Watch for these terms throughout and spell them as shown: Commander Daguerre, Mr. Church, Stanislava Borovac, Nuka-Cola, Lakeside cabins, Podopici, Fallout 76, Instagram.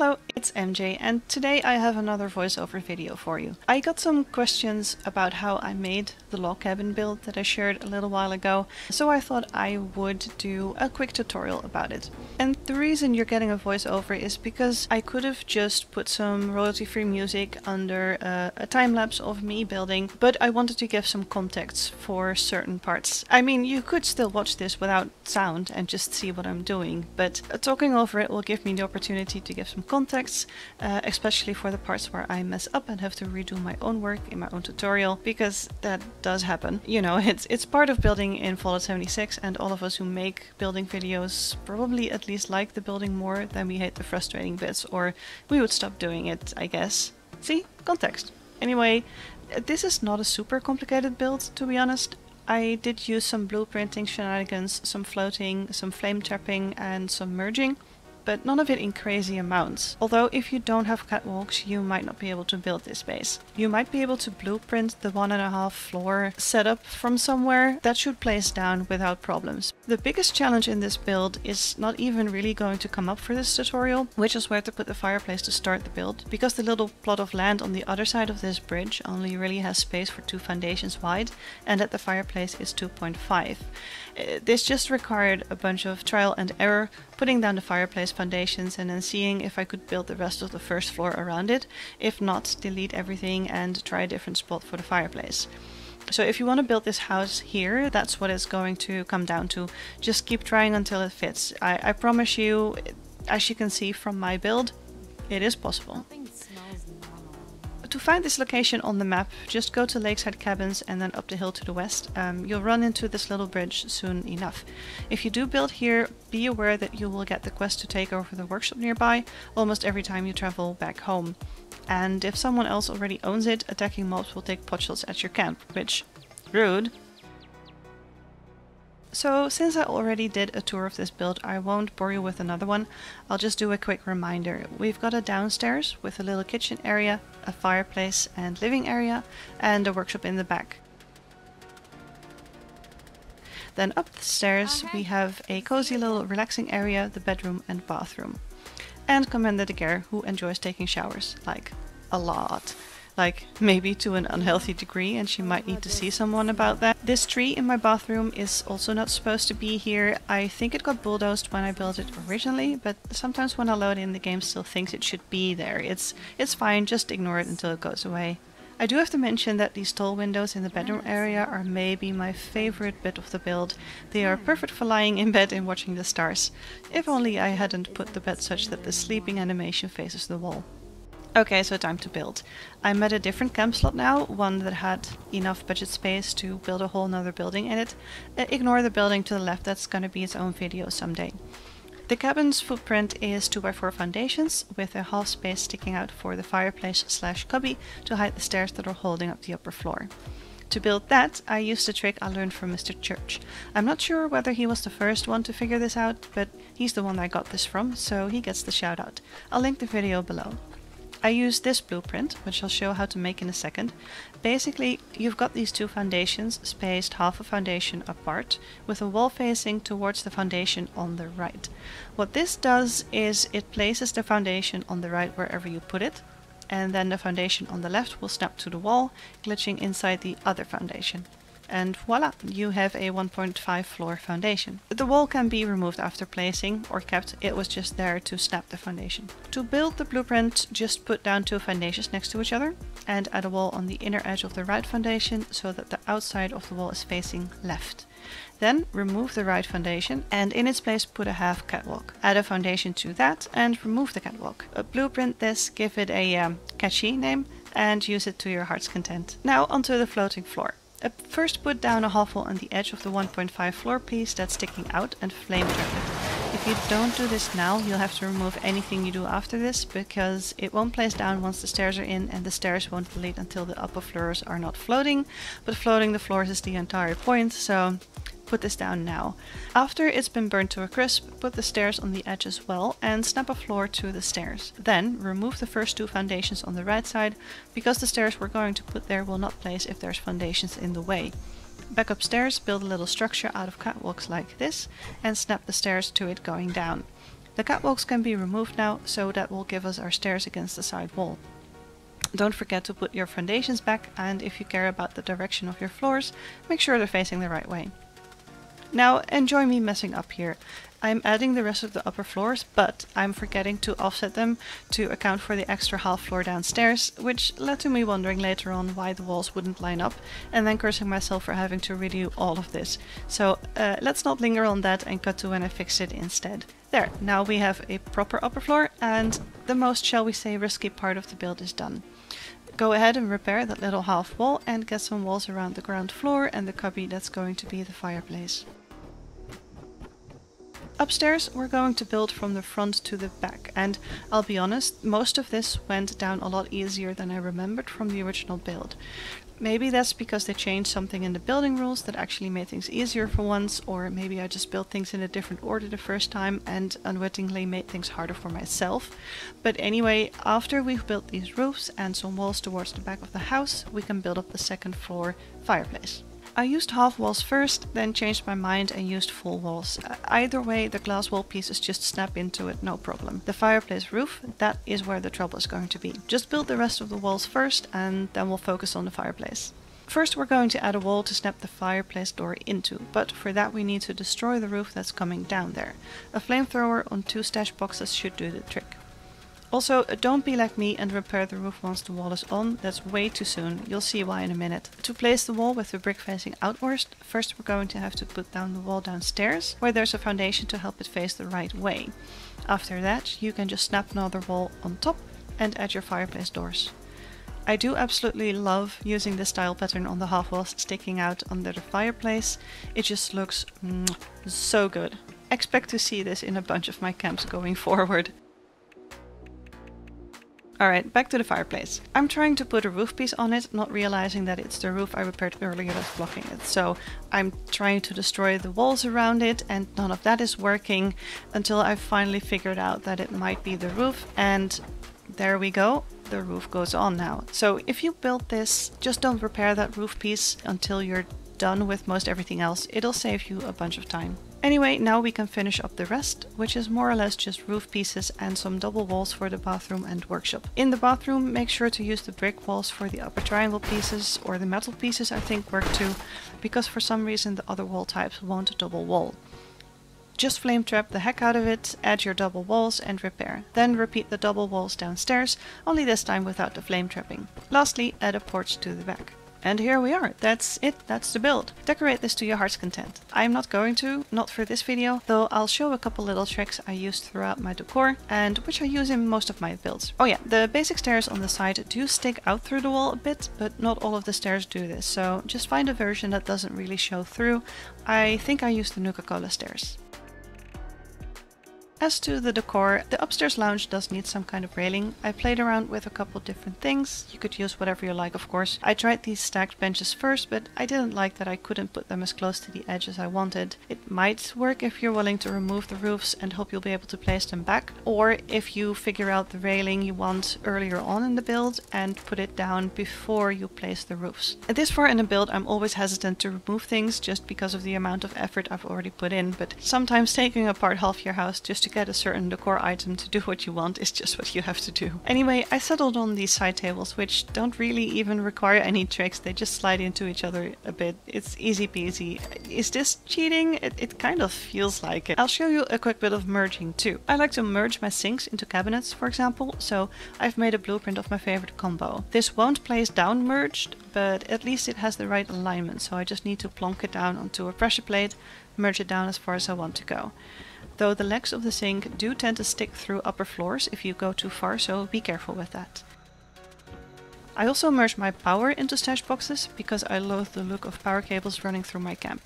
Hello, it's MJ, and today I have another voiceover video for you. I got some questions about how I made the log cabin build that I shared a little while ago, so I thought I would do a quick tutorial about it. And the reason you're getting a voiceover is because I could have just put some royalty-free music under a time-lapse of me building, but I wanted to give some context for certain parts. I mean, you could still watch this without sound and just see what I'm doing, but talking over it will give me the opportunity to give some context, especially for the parts where I mess up and have to redo my own work in my own tutorial, because that does happen. You know, it's part of building in Fallout 76, and all of us who make building videos probably at least like the building more than we hate the frustrating bits, or we would stop doing it, I guess. See? Context. Anyway, this is not a super complicated build, to be honest. I did use some blueprinting shenanigans, some floating, some flame trapping, and some merging, but none of it in crazy amounts. Although if you don't have catwalks, you might not be able to build this base. You might be able to blueprint the 1.5 floor setup from somewhere. That should place down without problems. The biggest challenge in this build is not even really going to come up for this tutorial, which is where to put the fireplace to start the build, because the little plot of land on the other side of this bridge only really has space for 2 foundations wide, and that the fireplace is 2.5. This just required a bunch of trial and error, putting down the fireplace foundations and then seeing if I could build the rest of the first floor around it. If not, delete everything and try a different spot for the fireplace. So if you want to build this house here, that's what it's going to come down to. Just keep trying until it fits. I promise you, as you can see from my build, it is possible. To find this location on the map, just go to Lakeside Cabins and then up the hill to the west. You'll run into this little bridge soon enough. If you do build here, be aware that you will get the quest to take over the workshop nearby almost every time you travel back home. And if someone else already owns it, attacking mobs will take potshots at your camp, which... rude. So, since I already did a tour of this build, I won't bore you with another one. I'll just do a quick reminder. We've got a downstairs with a little kitchen area, a fireplace and living area, and a workshop in the back. Then up the stairs we have a cozy little relaxing area, the bedroom and bathroom. And Commander Daguerre, who enjoys taking showers, like, a lot. Like, maybe to an unhealthy degree, and she might need to see someone about that. This tree in my bathroom is also not supposed to be here. I think it got bulldozed when I built it originally, but sometimes when I load in, the game still thinks it should be there. It's fine, just ignore it until it goes away. I do have to mention that these tall windows in the bedroom area are maybe my favorite bit of the build. They are perfect for lying in bed and watching the stars. If only I hadn't put the bed such that the sleeping animation faces the wall. Okay, so time to build. I'm at a different camp slot now, one that had enough budget space to build a whole nother building in it. Ignore the building to the left, that's gonna be its own video someday. The cabin's footprint is 2x4 foundations, with a half space sticking out for the fireplace slash cubby to hide the stairs that are holding up the upper floor. To build that, I used a trick I learned from Mr. Church. I'm not sure whether he was the first one to figure this out, but he's the one I got this from, so he gets the shout out. I'll link the video below. I used this blueprint, which I'll show how to make in a second. Basically, you've got these 2 foundations spaced half a foundation apart, with a wall facing towards the foundation on the right. What this does is it places the foundation on the right wherever you put it, and then the foundation on the left will snap to the wall, glitching inside the other foundation. And voila, you have a 1.5 floor foundation. The wall can be removed after placing or kept, it was just there to snap the foundation. To build the blueprint, just put down 2 foundations next to each other and add a wall on the inner edge of the right foundation so that the outside of the wall is facing left. Then remove the right foundation and in its place put a half catwalk. Add a foundation to that and remove the catwalk. Blueprint this, give it a catchy name and use it to your heart's content. Now onto the floating floor. First put down a half wall on the edge of the 1.5 floor piece that's sticking out and flame trap it. If you don't do this now, you'll have to remove anything you do after this, because it won't place down once the stairs are in, and the stairs won't delete until the upper floors are not floating, but floating the floors is the entire point, so put this down now. After it's been burned to a crisp, put the stairs on the edge as well and snap a floor to the stairs. Then remove the first 2 foundations on the right side, because the stairs we're going to put there will not place if there's foundations in the way. Back upstairs, build a little structure out of catwalks like this and snap the stairs to it going down. The catwalks can be removed now, so that will give us our stairs against the side wall. Don't forget to put your foundations back, and if you care about the direction of your floors, make sure they're facing the right way. Now enjoy me messing up here. I'm adding the rest of the upper floors, but I'm forgetting to offset them to account for the extra half floor downstairs, which led to me wondering later on why the walls wouldn't line up and then cursing myself for having to redo all of this. So let's not linger on that and cut to when I fix it instead. There, now we have a proper upper floor and the most, shall we say, risky part of the build is done. Go ahead and repair that little half wall and get some walls around the ground floor and the cubby that's going to be the fireplace. Upstairs, we're going to build from the front to the back, and I'll be honest, most of this went down a lot easier than I remembered from the original build. Maybe that's because they changed something in the building rules that actually made things easier for once, or maybe I just built things in a different order the first time and unwittingly made things harder for myself. But anyway, after we've built these roofs and some walls towards the back of the house, we can build up the second floor fireplace. I used half walls first, then changed my mind and used full walls. Either way, the glass wall pieces just snap into it, no problem. The fireplace roof, that is where the trouble is going to be. Just build the rest of the walls first and then we'll focus on the fireplace. First we're going to add a wall to snap the fireplace door into, but for that we need to destroy the roof that's coming down there. A flamethrower on 2 stash boxes should do the trick. Also, don't be like me and repair the roof once the wall is on, that's way too soon, you'll see why in a minute. To place the wall with the brick facing outwards, first we're going to have to put down the wall downstairs, where there's a foundation to help it face the right way. After that, you can just snap another wall on top and add your fireplace doors. I do absolutely love using this tile pattern on the half walls sticking out under the fireplace, it just looks so good. Expect to see this in a bunch of my camps going forward. Alright, back to the fireplace. I'm trying to put a roof piece on it, not realizing that it's the roof I repaired earlier that's blocking it. So I'm trying to destroy the walls around it and none of that is working until I finally figured out that it might be the roof, and there we go. The roof goes on now. So if you build this, just don't repair that roof piece until you're done with most everything else. It'll save you a bunch of time. Anyway, now we can finish up the rest, which is more or less just roof pieces and some double walls for the bathroom and workshop. In the bathroom, make sure to use the brick walls for the upper triangle pieces, or the metal pieces I think work too, because for some reason the other wall types won't double wall. Just flame trap the heck out of it, add your double walls and repair. Then repeat the double walls downstairs, only this time without the flame trapping. Lastly, add a porch to the back. And here we are, that's it, that's the build. Decorate this to your heart's content. I'm not going to, not for this video, though I'll show a couple little tricks I used throughout my decor and which I use in most of my builds. Oh yeah, the basic stairs on the side do stick out through the wall a bit, but not all of the stairs do this, so just find a version that doesn't really show through. I think I used the Nuka-Cola stairs. As to the decor, the upstairs lounge does need some kind of railing. I played around with a couple different things. You could use whatever you like, of course. I tried these stacked benches first, but I didn't like that I couldn't put them as close to the edge as I wanted. It might work if you're willing to remove the roofs and hope you'll be able to place them back, or if you figure out the railing you want earlier on in the build and put it down before you place the roofs. At this far in the build, I'm always hesitant to remove things just because of the amount of effort I've already put in, but sometimes taking apart half your house just to get a certain decor item to do what you want is just what you have to do. Anyway, I settled on these side tables, which don't really even require any tricks, they just slide into each other a bit. It's easy peasy. Is this cheating? It kind of feels like it. I'll show you a quick bit of merging too. I like to merge my sinks into cabinets, for example, so I've made a blueprint of my favorite combo. This won't place down merged, but at least it has the right alignment, so I just need to plonk it down onto a pressure plate, merge it down as far as I want to go. Though the legs of the sink do tend to stick through upper floors if you go too far, so be careful with that. I also merged my power into stash boxes because I loathe the look of power cables running through my camp.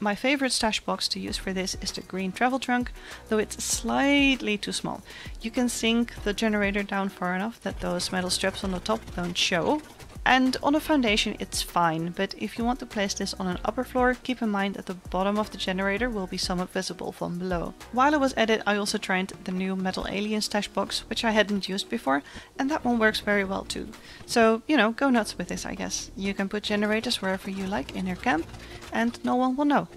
My favorite stash box to use for this is the green travel trunk, though it's slightly too small. You can sink the generator down far enough that those metal straps on the top don't show. And on a foundation it's fine, but if you want to place this on an upper floor, keep in mind that the bottom of the generator will be somewhat visible from below. While I was at it, I also tried the new metal alien stash box, which I hadn't used before, and that one works very well too. So, you know, go nuts with this, I guess. You can put generators wherever you like in your camp, and no one will know.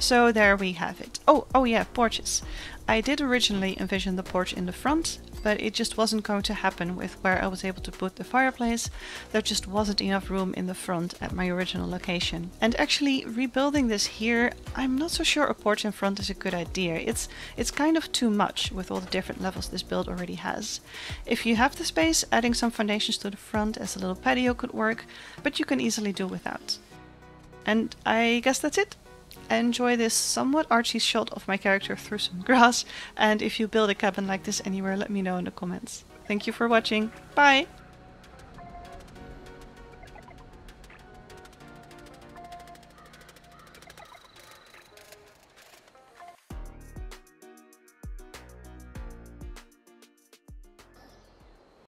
So there we have it. Oh yeah, porches. I did originally envision the porch in the front, but it just wasn't going to happen with where I was able to put the fireplace. There just wasn't enough room in the front at my original location. And actually rebuilding this here, I'm not so sure a porch in front is a good idea. It's kind of too much with all the different levels this build already has. If you have the space, adding some foundations to the front as a little patio could work, but you can easily do without. And I guess that's it. Enjoy this somewhat artsy shot of my character through some grass, and if you build a cabin like this anywhere, let me know in the comments. Thank you for watching. Bye!